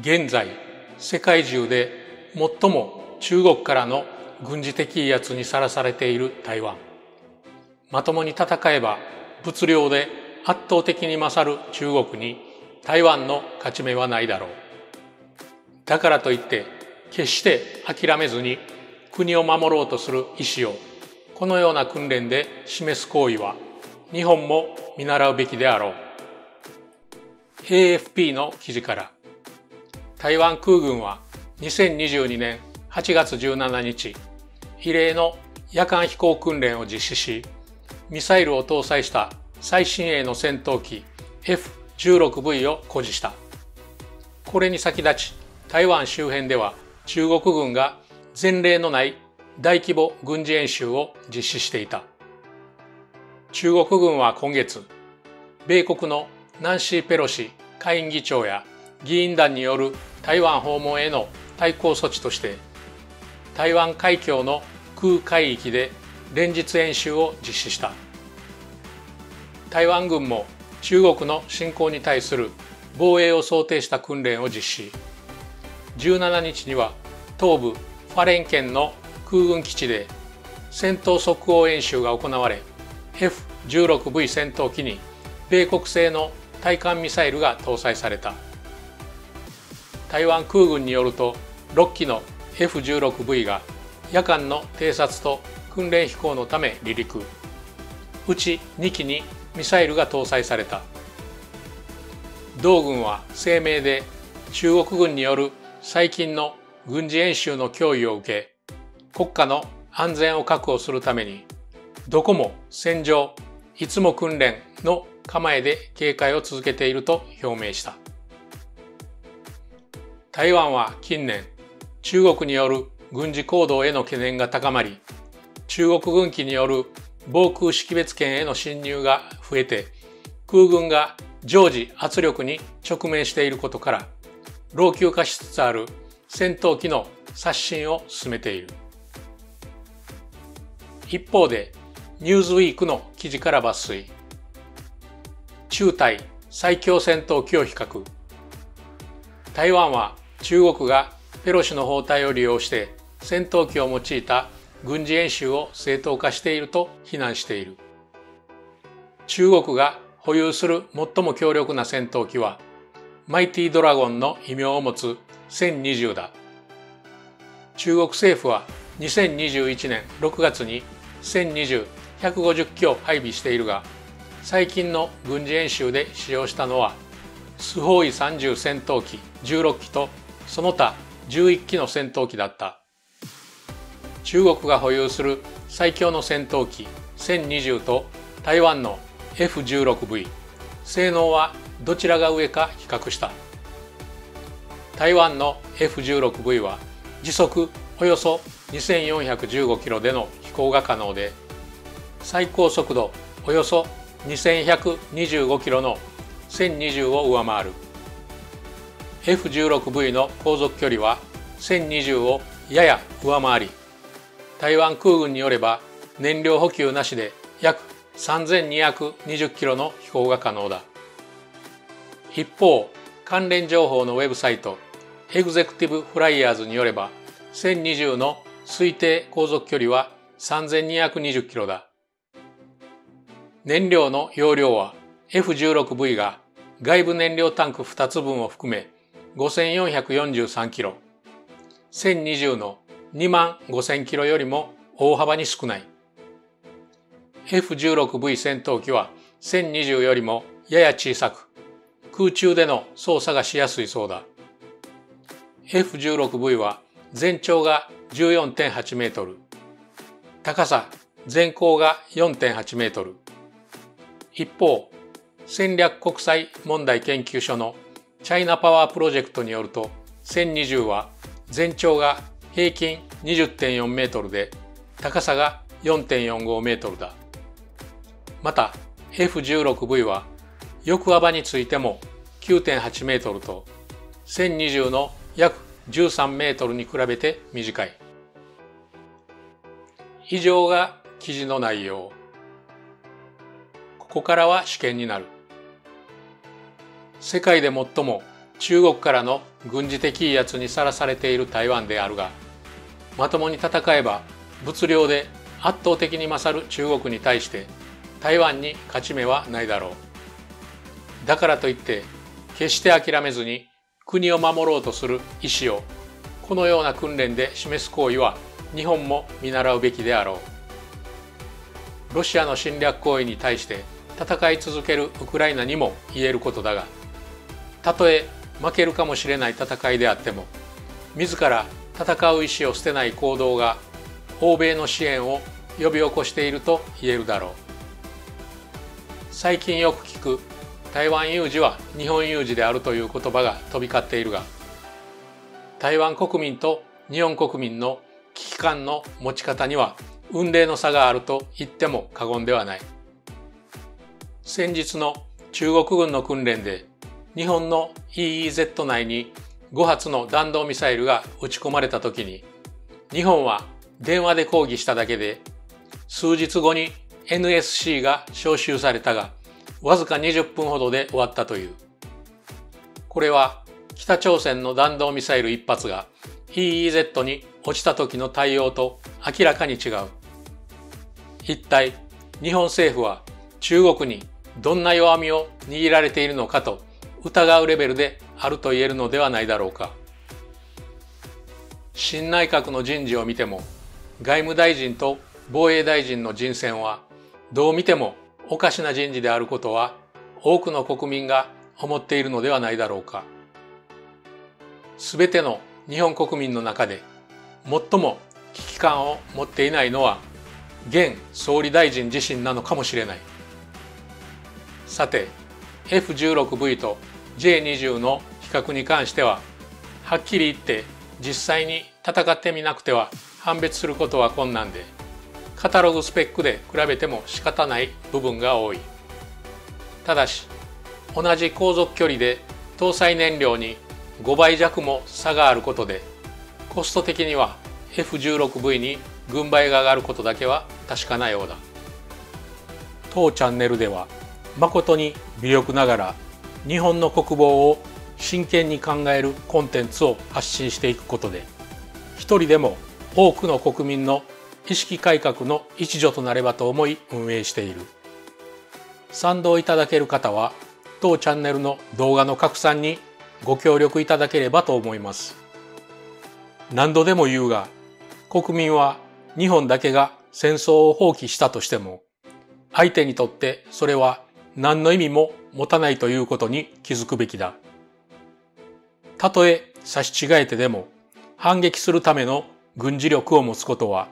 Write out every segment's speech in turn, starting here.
現在世界中で最も中国からの軍事的威圧にさらされている台湾。まともに戦えば物量で圧倒的に勝る中国に台湾の勝ち目はないだろう。だからといって決して諦めずに国を守ろうとする意思をこのような訓練で示す行為は日本も見習うべきであろう。 AFP の記事から、台湾空軍は2022年8月17日異例の夜間飛行訓練を実施し、ミサイルを搭載した最新鋭の戦闘機 F-16V を誇示した。これに先立ち台湾周辺では中国軍が前例のない大規模軍事演習を実施していた。中国軍は今月、米国のナンシー・ペロシ下院議長や議員団による台湾訪問への対抗措置として、台湾海峡の空海域で連日演習を実施した。台湾軍も中国の侵攻に対する防衛を想定した訓練を実施。17日には東部ファレン県の空軍基地で戦闘即応演習が行われ、 F-16V 戦闘機に米国製の対艦ミサイルが搭載された。台湾空軍によると6機の F-16V が夜間の偵察と訓練飛行のため離陸、うち2機にミサイルが搭載された。同軍は声明で、中国軍による最近の軍事演習の脅威を受け、国家の安全を確保するためにどこも戦場、いつも訓練の構えで警戒を続けていると表明した。台湾は近年、中国による軍事行動への懸念が高まり、中国軍機による防空識別圏への侵入が増えて、空軍が常時圧力に直面していることから、老朽化しつつある戦闘機の刷新を進めている。一方で、ニューズウィークの記事から抜粋。中台最強戦闘機を比較。台湾は中国がペロシの訪台を利用して戦闘機を用いた軍事演習を正当化していると非難している。中国が保有する最も強力な戦闘機はマイティドラゴンの異名を持つ1020だ。中国政府は2021年6月に1020、150機を配備しているが、最近の軍事演習で使用したのはスホーイ30戦闘機16機とその他11機の戦闘機だった。中国が保有する最強の戦闘機1020と台湾の F-16V、性能はどちらが上か比較した。台湾の F-16V は時速およそ2415キロでの飛行が可能で、最高速度およそ2125キロの1020を上回る。F-16V の航続距離は1020をやや上回り、台湾空軍によれば燃料補給なしで約3220キロの飛行が可能だ。一方、関連情報のウェブサイトエグゼクティブフライヤーズによれば、1020の推定航続距離は3220キロだ。燃料の容量は F-16V が外部燃料タンク2つ分を含め5443キロ、1020の25000キロよりも大幅に少ない。F-16V 戦闘機は1020よりもやや小さく、空中での操作がしやすいそうだ。F-16V は全長が 14.8 メートル、高さ、全高が 4.8 メートル。一方、戦略国際問題研究所のチャイナパワープロジェクトによると、1020は全長が平均 20.4 メートルで、高さが 4.45 メートルだ。また、F-16V は翼幅についても 9.8 メートルと、1020の約13メートルに比べて短い。以上が記事の内容。ここからは試験になる。世界で最も中国からの軍事的威圧にさらされている台湾であるが、まともに戦えば物量で圧倒的に勝る中国に対して台湾に勝ち目はないだろう。だからといって決して諦めずに国を守ろうとする意思をこのような訓練で示す行為は日本も見習うべきであろう。ロシアの侵略行為に対して戦い続けるウクライナにも言えることだが、たとえ負けるかもしれない戦いであっても自ら戦う意思を捨てない行動が欧米の支援を呼び起こしていると言えるだろう。最近よく聞く台湾有事は日本有事であるという言葉が飛び交っているが、台湾国民と日本国民の危機感の持ち方には雲泥の差があると言っても過言ではない。先日の中国軍の訓練で日本の EEZ 内に5発の弾道ミサイルが撃ち込まれた時に、日本は電話で抗議しただけで数日後に NSC が招集されたが、わずか20分ほどで終わったという。これは北朝鮮の弾道ミサイル1発が EEZ に落ちた時の対応と明らかに違う。一体日本政府は中国にどんな弱みを握られているのかと疑うレベルであると言えるのではないだろうか。新内閣の人事を見ても外務大臣と防衛大臣の人選はどう見てもおかしな人事であることは多くの国民が思っているのではないだろうか。すべての日本国民の中で最も危機感を持っていないのは現総理大臣自身なのかもしれない。さて F-16V と J-20 の比較に関してははっきり言って実際に戦ってみなくては判別することは困難で、カタログスペックで比べても仕方ない部分が多い。ただし同じ航続距離で搭載燃料に5倍弱も差があることで、コスト的には F-16V に軍配が上がることだけは確かなようだ。当チャンネルでは誠に微力ながら日本の国防を真剣に考えるコンテンツを発信していくことで、一人でも多くの国民の意識改革の一助となればと思い運営している。賛同いただける方は当チャンネルの動画の拡散にご協力いただければと思います。何度でも言うが、国民は日本だけが戦争を放棄したとしても相手にとってそれは何の意味も持たないということに気づくべきだ。たとえ差し違えてでも反撃するための軍事力を持つことは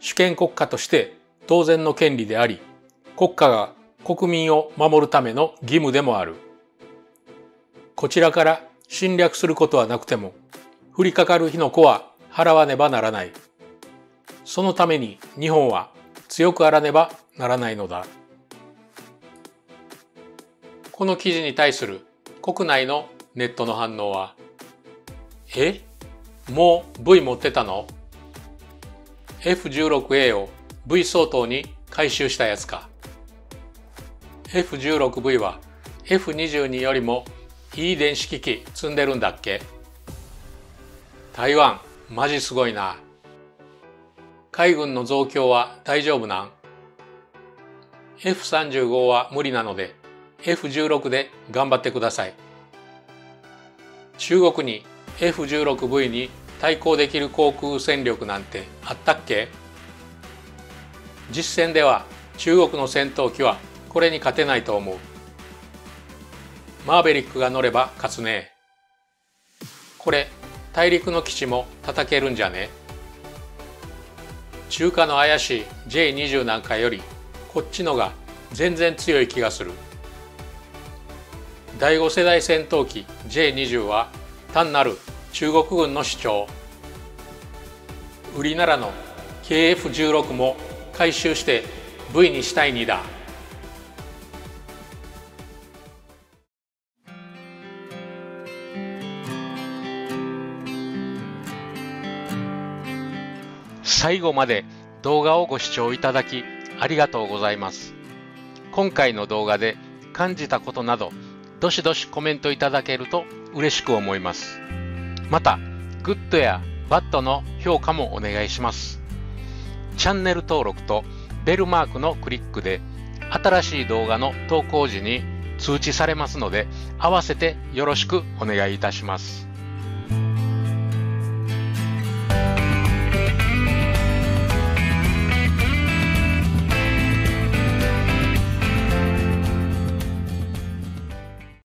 主権国家として当然の権利であり、国家が国民を守るための義務でもある。こちらから侵略することはなくても降りかかる火の粉は払わねばならない。そのために日本は強くあらねばならないのだ。この記事に対する国内のネットの反応は、え？もう V 持ってたの？F-16A を V 相当に回収したやつか。 F-16V は F-22 よりもいい電子機器積んでるんだっけ。台湾マジすごいな。海軍の増強は大丈夫なん？ F-35 は無理なので F-16 で頑張ってください。中国に F-16V に対抗できる航空戦力なんてあったっけ？実戦では中国の戦闘機はこれに勝てないと思う。マーベリックが乗れば勝つね。これ大陸の基地も叩けるんじゃね。中華の怪しい J-20 なんかよりこっちのが全然強い気がする。第5世代戦闘機 J-20 は単なる中国軍の主張。売りならの KF-16 も回収して V にしたいにだ。最後まで動画をご視聴いただきありがとうございます。今回の動画で感じたことなどどしどしコメントいただけると嬉しく思います。また、グッドやバッドの評価もお願いします。チャンネル登録とベルマークのクリックで新しい動画の投稿時に通知されますので、合わせてよろしくお願いいたします。